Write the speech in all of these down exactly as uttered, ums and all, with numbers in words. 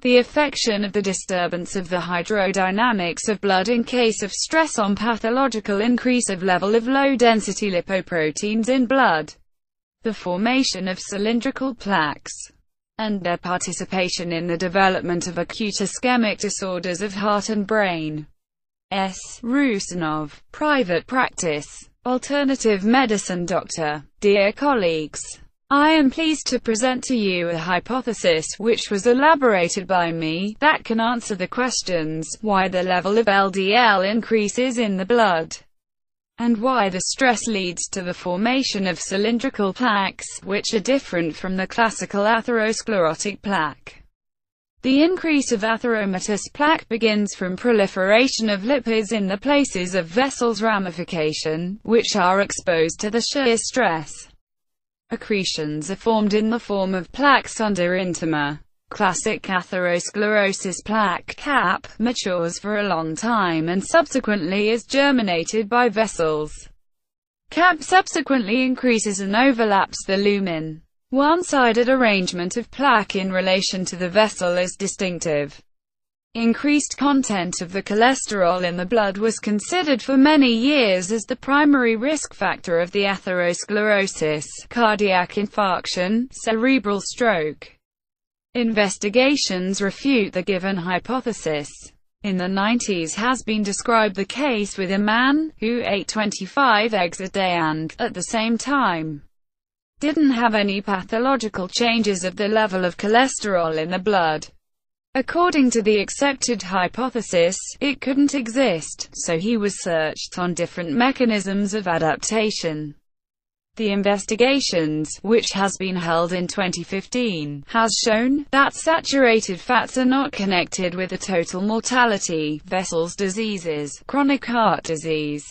The affection of the disturbance of the hydrodynamics of blood in case of stress on pathological increase of level of low-density lipoproteins in blood, the formation of cylindrical plaques, and their participation in the development of acute ischemic disorders of heart and brain. S. Rusinov, private practice, alternative medicine doctor. Dear colleagues, I am pleased to present to you a hypothesis which was elaborated by me, that can answer the questions, why the level of L D L increases in the blood, and why the stress leads to the formation of cylindrical plaques, which are different from the classical atherosclerotic plaque. The increase of atheromatous plaque begins from proliferation of lipids in the places of vessels ramification, which are exposed to the shear stress. Accretions are formed in the form of plaques under intima. Classic atherosclerosis plaque cap matures for a long time and subsequently is germinated by vessels. Cap subsequently increases and overlaps the lumen. One-sided arrangement of plaque in relation to the vessel is distinctive. Increased content of the cholesterol in the blood was considered for many years as the primary risk factor of the atherosclerosis, cardiac infarction, cerebral stroke. Investigations refute the given hypothesis. In the nineties has been described the case with a man who ate twenty-five eggs a day and, at the same time, didn't have any pathological changes of the level of cholesterol in the blood. According to the accepted hypothesis, it couldn't exist, so he was searched on different mechanisms of adaptation. The investigations, which has been held in twenty fifteen, has shown that saturated fats are not connected with the total mortality, vessels diseases, chronic heart disease,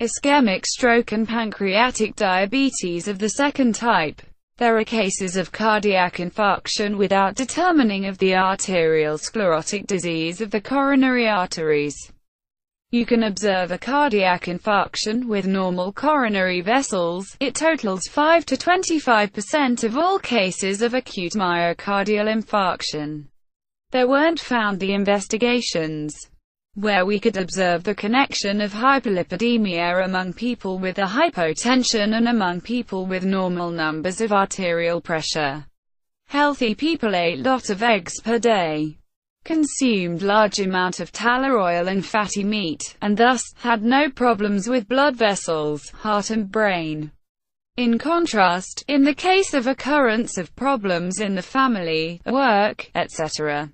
ischemic stroke and pancreatic diabetes of the second type. There are cases of cardiac infarction without determining of the arterial sclerotic disease of the coronary arteries. You can observe a cardiac infarction with normal coronary vessels. It totals five to twenty-five percent of all cases of acute myocardial infarction. There weren't found the investigations where we could observe the connection of hyperlipidemia among people with a hypotension and among people with normal numbers of arterial pressure. Healthy people ate lots of eggs per day, consumed large amount of tallow oil and fatty meat, and thus had no problems with blood vessels, heart and brain. In contrast, in the case of occurrence of problems in the family, work, et cetera,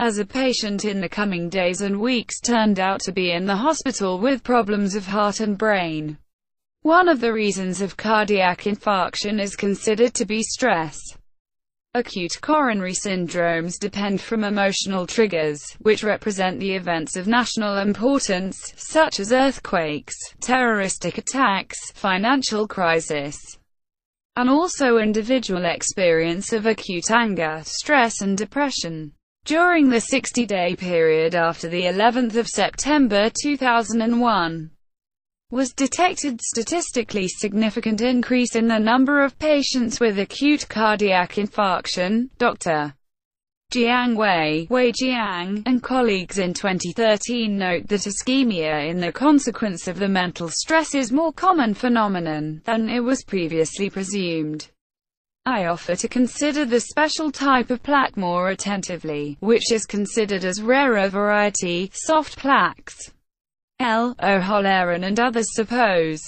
as a patient in the coming days and weeks turned out to be in the hospital with problems of heart and brain. One of the reasons of cardiac infarction is considered to be stress. Acute coronary syndromes depend from emotional triggers, which represent the events of national importance, such as earthquakes, terroristic attacks, financial crisis, and also individual experience of acute anger, stress and depression. During the sixty-day period after the eleventh of September two thousand one, was detected statistically significant increase in the number of patients with acute cardiac infarction. Doctor Jiang Wei, Wei Jiang, and colleagues in twenty thirteen note that ischemia in the consequence of the mental stress is more common phenomenon than it was previously presumed. I offer to consider the special type of plaque more attentively, which is considered as rarer variety, soft plaques. L. O. Hollerin and others suppose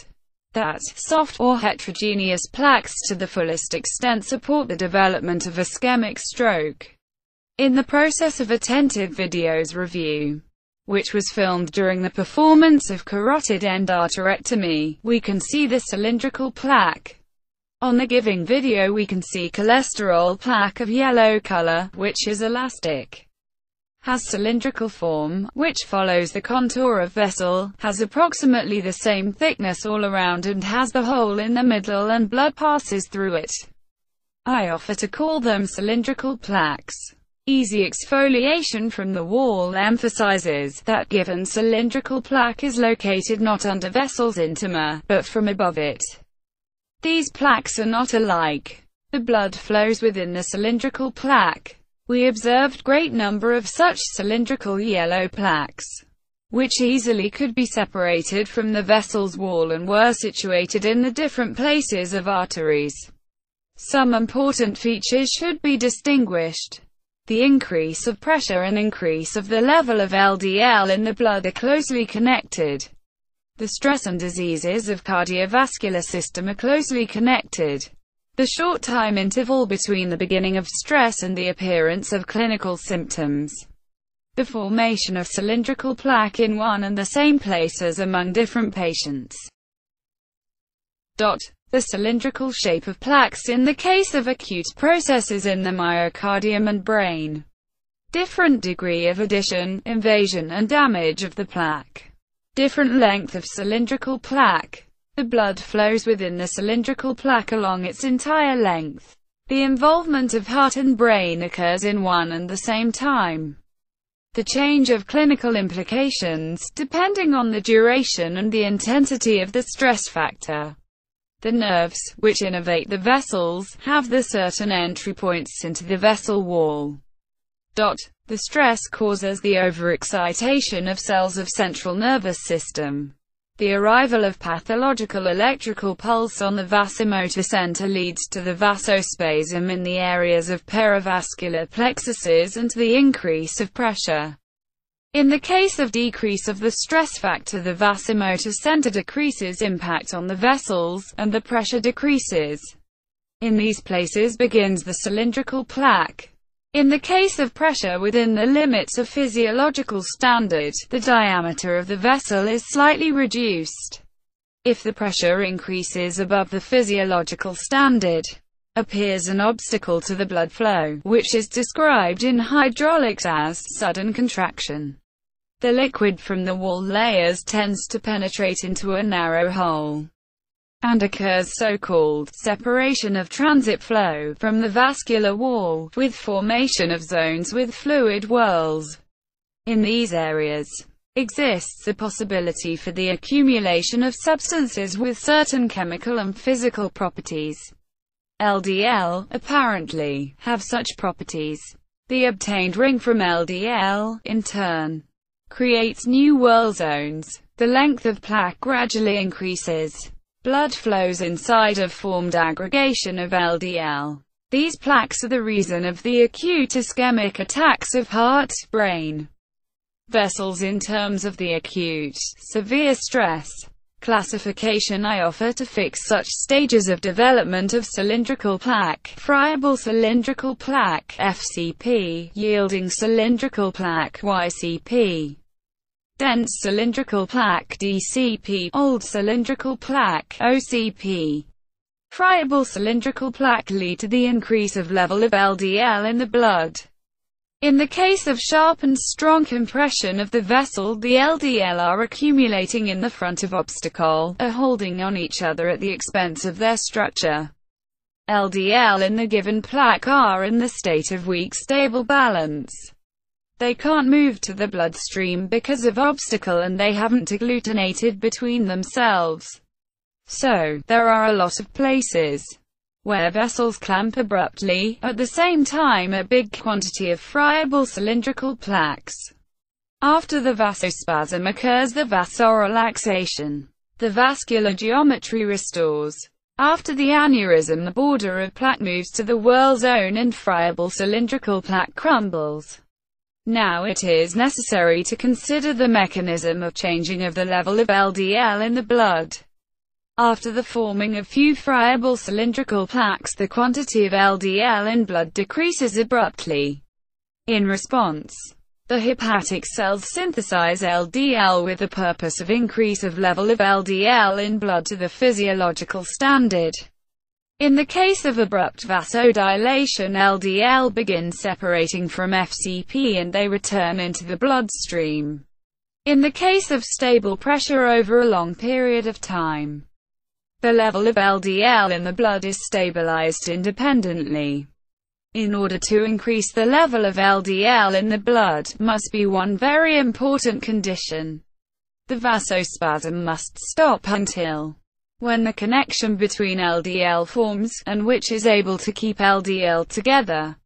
that soft or heterogeneous plaques to the fullest extent support the development of ischemic stroke. In the process of attentive videos review, which was filmed during the performance of carotid endarterectomy, we can see the cylindrical plaque. On the giving video we can see cholesterol plaque of yellow color, which is elastic, has cylindrical form, which follows the contour of vessel, has approximately the same thickness all around and has the hole in the middle and blood passes through it. I offer to call them cylindrical plaques. Easy exfoliation from the wall emphasizes that given cylindrical plaque is located not under vessels intima, but from above it. These plaques are not alike. The blood flows within the cylindrical plaque, We observed great number of such cylindrical yellow plaques, which easily could be separated from the vessel's wall and were situated in the different places of arteries. Some important features should be distinguished. The increase of pressure and increase of the level of L D L in the blood are closely connected. The stress and diseases of cardiovascular system are closely connected. The short time interval between the beginning of stress and the appearance of clinical symptoms. The formation of cylindrical plaque in one and the same places among different patients. The cylindrical shape of plaques in the case of acute processes in the myocardium and brain. Different degree of addition, invasion and damage of the plaque. Different length of cylindrical plaque. The blood flows within the cylindrical plaque along its entire length. The involvement of heart and brain occurs in one and the same time. The change of clinical implications, depending on the duration and the intensity of the stress factor. The nerves, which innervate the vessels, have the certain entry points into the vessel wall. The stress causes the overexcitation of cells of central nervous system. The arrival of pathological electrical pulse on the vasomotor center leads to the vasospasm in the areas of perivascular plexuses and to the increase of pressure. In the case of decrease of the stress factor, the vasomotor center decreases impact on the vessels, and the pressure decreases. In these places begins the cylindrical plaque. In the case of pressure within the limits of physiological standard, the diameter of the vessel is slightly reduced. If the pressure increases above the physiological standard, appears an obstacle to the blood flow, which is described in hydraulics as sudden contraction. The liquid from the wall layers tends to penetrate into a narrow hole, and occurs so-called separation of transit flow from the vascular wall, with formation of zones with fluid whirls. In these areas exists the possibility for the accumulation of substances with certain chemical and physical properties. L D L, apparently, have such properties. The obtained ring from L D L, in turn, creates new whirl zones. The length of plaque gradually increases. Blood flows inside of formed aggregation of L D L. These plaques are the reason of the acute ischemic attacks of heart, brain, vessels in terms of the acute, severe stress. Classification I offer to fix such stages of development of cylindrical plaque: friable cylindrical plaque, F C P, yielding cylindrical plaque, Y C P, dense cylindrical plaque, D C P, old cylindrical plaque, O C P. Friable cylindrical plaque lead to the increase of level of L D L in the blood. In the case of sharp and strong compression of the vessel, the L D L are accumulating in the front of obstacle, are holding on each other at the expense of their structure. L D L in the given plaque are in the state of weak stable balance. They can't move to the bloodstream because of obstacle, and they haven't agglutinated between themselves. So, there are a lot of places where vessels clamp abruptly, at the same time a big quantity of friable cylindrical plaques. After the vasospasm occurs the vasorelaxation. The vascular geometry restores. After the aneurysm, the border of plaque moves to the whirl zone and friable cylindrical plaque crumbles. Now it is necessary to consider the mechanism of changing of the level of L D L in the blood. After the forming of few friable cylindrical plaques, the quantity of L D L in blood decreases abruptly. In response, the hepatic cells synthesize L D L with the purpose of increase of level of L D L in blood to the physiological standard. In the case of abrupt vasodilation, L D L begins separating from F C P and they return into the bloodstream. In the case of stable pressure over a long period of time, the level of L D L in the blood is stabilized independently. In order to increase the level of L D L in the blood, must be one very important condition. The vasospasm must stop until when the connection between L D L forms, and which is able to keep L D L together.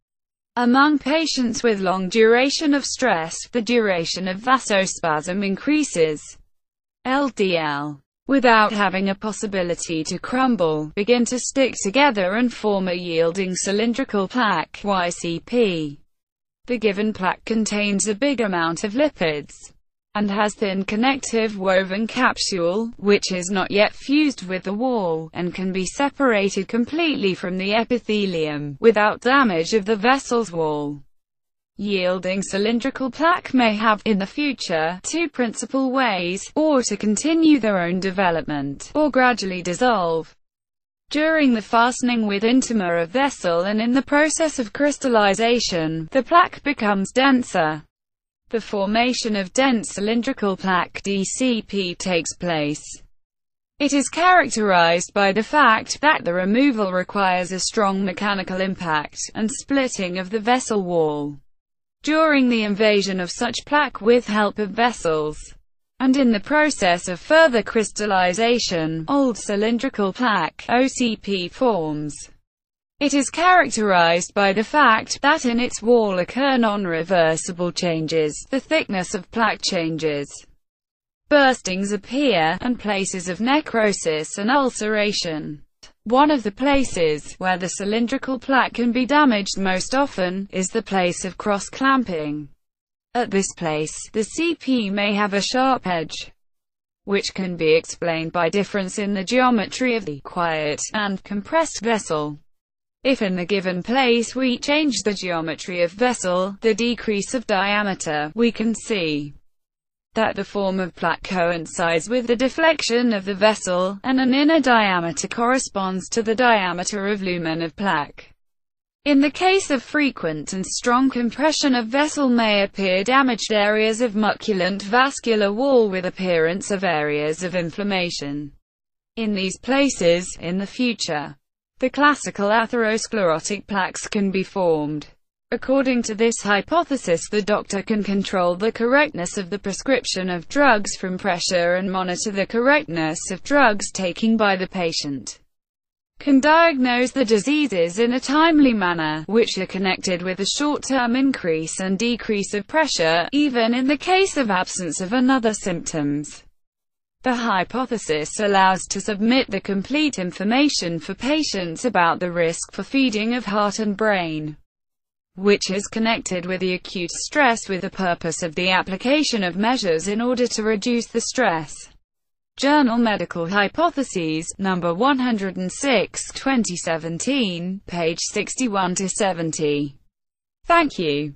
Among patients with long duration of stress, the duration of vasospasm increases. L D L, without having a possibility to crumble, begin to stick together and form a yielding cylindrical plaque, Y C P. The given plaque contains a big amount of lipids, and has thin connective woven capsule, which is not yet fused with the wall, and can be separated completely from the epithelium, without damage of the vessel's wall. Yielding cylindrical plaque may have, in the future, two principal ways, or to continue their own development, or gradually dissolve. During the fastening with intima of vessel and in the process of crystallization, the plaque becomes denser. The formation of dense cylindrical plaque D C P takes place. It is characterized by the fact that the removal requires a strong mechanical impact, and splitting of the vessel wall. During the invasion of such plaque with help of vessels, and in the process of further crystallization, old cylindrical plaque O C P forms. It is characterized by the fact that in its wall occur non-reversible changes, the thickness of plaque changes, burstings appear, and places of necrosis and ulceration. One of the places where the cylindrical plaque can be damaged most often is the place of cross-clamping. At this place, the C P may have a sharp edge, which can be explained by difference in the geometry of the quiet and compressed vessel. If in the given place we change the geometry of vessel, the decrease of diameter, we can see that the form of plaque coincides with the deflection of the vessel, and an inner diameter corresponds to the diameter of lumen of plaque. In the case of frequent and strong compression of vessel may appear damaged areas of muculent vascular wall with appearance of areas of inflammation. In these places, in the future, the classical atherosclerotic plaques can be formed. According to this hypothesis, the doctor can control the correctness of the prescription of drugs from pressure and monitor the correctness of drugs taken by the patient, can diagnose the diseases in a timely manner, which are connected with a short-term increase and decrease of pressure, even in the case of absence of another symptoms. The hypothesis allows to submit the complete information for patients about the risk for feeding of heart and brain, which is connected with the acute stress, with the purpose of the application of measures in order to reduce the stress. Journal Medical Hypotheses, number one hundred six, twenty seventeen, page sixty-one to seventy. Thank you.